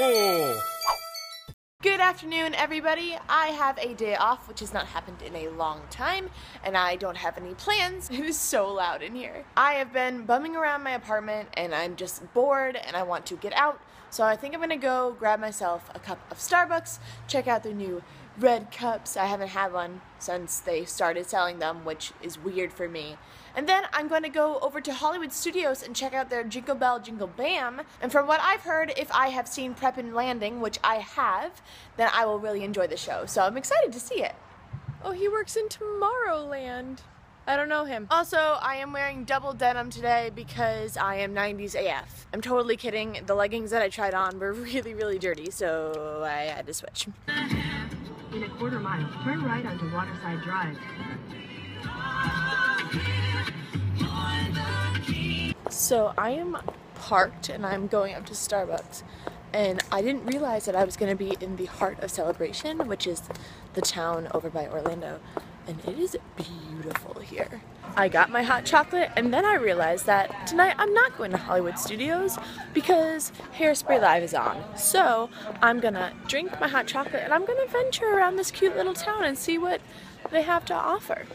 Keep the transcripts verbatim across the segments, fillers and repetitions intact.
ho! Good afternoon, everybody. I have a day off, which has not happened in a long time, and I don't have any plans. It is so loud in here. I have been bumming around my apartment, and I'm just bored, and I want to get out, so I think I'm gonna go grab myself a cup of Starbucks, check out their new red cups. I haven't had one since they started selling them, which is weird for me. And then I'm going to go over to Hollywood Studios and check out their Jingle Bell Jingle Bam. And from what I've heard, if I have seen Prep and Landing, which I have, then I will really enjoy the show. So I'm excited to see it. Oh, he works in Tomorrowland. I don't know him. Also, I am wearing double denim today because I am nineties A F. I'm totally kidding. The leggings that I tried on were really, really dirty, so I had to switch. In a quarter mile, turn right onto Waterside Drive. So I am parked and I'm going up to Starbucks, and I didn't realize that I was going to be in the heart of Celebration, which is the town over by Orlando, and it is beautiful here. I got my hot chocolate, and then I realized that tonight I'm not going to Hollywood Studios because Hairspray Live is on. So I'm gonna drink my hot chocolate and I'm gonna venture around this cute little town and see what they have to offer.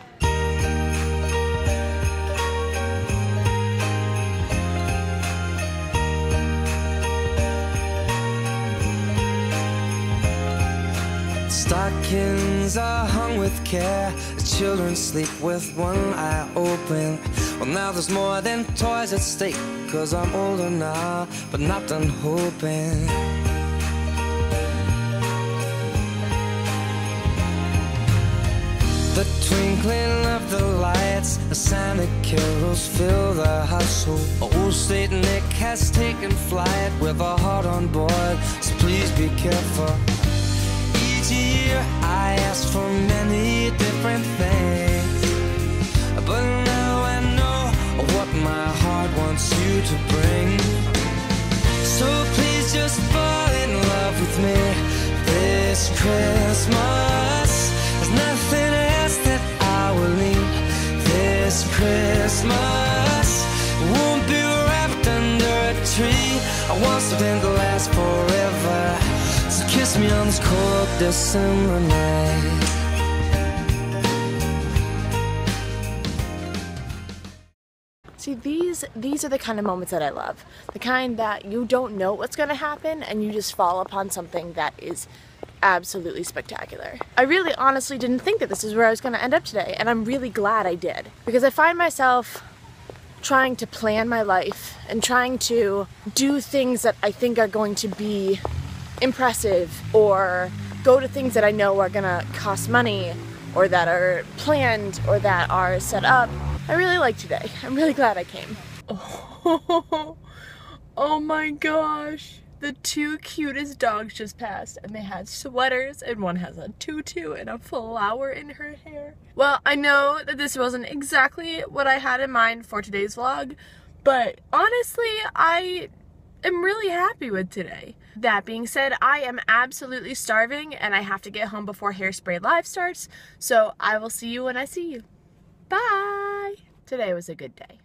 Stockings are hung with care. The children sleep with one eye open. Well, now there's more than toys at stake, 'cause I'm older now, but not done hoping. The twinkling of the lights, the sound of carols fill the household. Old Saint Nick has taken flight with a heart on board, so please be careful. I asked for many different things, but now I know what my heart wants you to bring. So please just fall in love with me this Christmas. There's nothing else that I will need this Christmas. It won't be wrapped under a tree. I want something to last forever. So kiss me on this cold December night. See, these these are the kind of moments that I love. The kind that you don't know what's going to happen and you just fall upon something that is absolutely spectacular. I really honestly didn't think that this is where I was going to end up today, and I'm really glad I did, because I find myself trying to plan my life and trying to do things that I think are going to be impressive, or go to things that I know are gonna cost money, or that are planned, or that are set up. I really like today. I'm really glad I came. Oh, oh my gosh. The two cutest dogs just passed, and they had sweaters, and one has a tutu and a flower in her hair. Well, I know that this wasn't exactly what I had in mind for today's vlog, but honestly, I I'm really happy with today. That being said, I am absolutely starving and I have to get home before Hairspray Live starts, so I will see you when I see you. Bye! Today was a good day.